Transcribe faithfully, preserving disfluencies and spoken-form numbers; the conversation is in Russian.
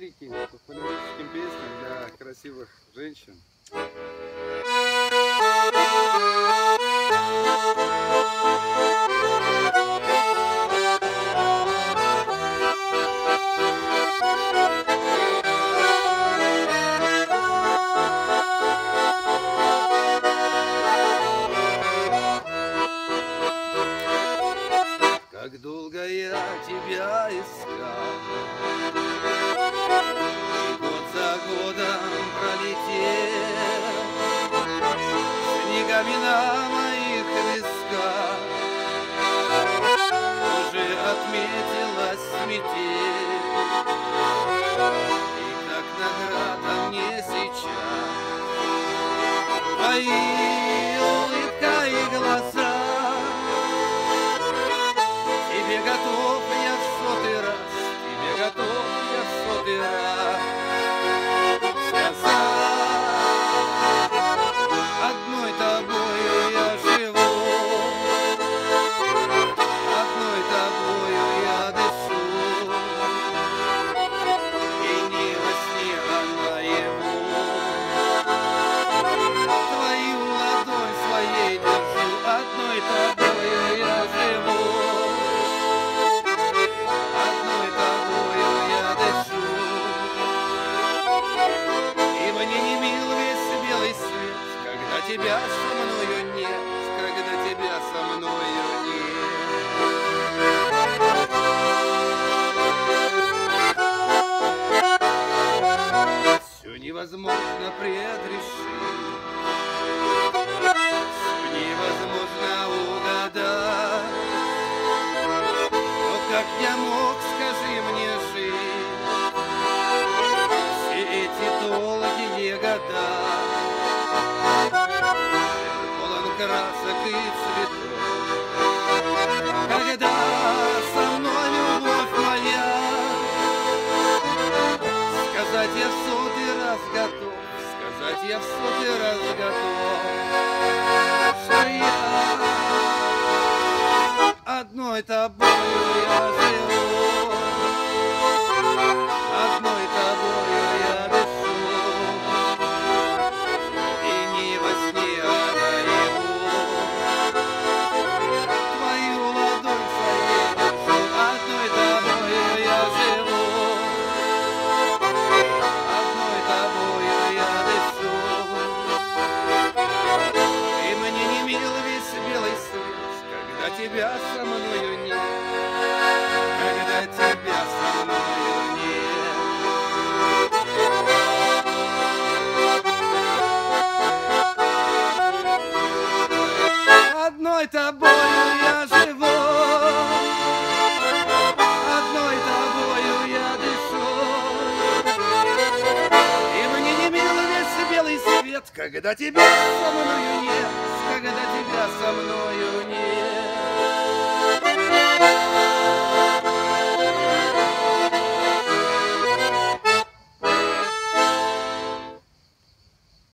лирике, популярным песням для красивых женщин. Как долго я тебя искал, год за годом пролетел, снегами на моих висках уже отметилась метель. И как награда мне сейчас твои улыбка и глаза. Готов я в сотый раз, тебе готов я в сотый раз сказать: одной тобою я живу, одной тобою я дышу, и не во сне, а наяву. Твою ладонь своей держу, одной тобою я живу. Тебя со мною нет, когда тебя со мною нет. Все невозможно предрешить, все невозможно угадать. Но как я мог, скажи мне, жить все эти долгие года? Красок и цветов, когда со мной любовь моя, сказать я в сотый раз готов, сказать я в сотый раз готов, что я одной тобою я живу, одной тобою я дышу, и не во сне, а тебя со мною нет, когда тебя со мною нет. Одной тобою я живу, одной тобою я дышу, и мне не мил весь белый свет, когда тебя со мною нет, когда тебя со мною нет.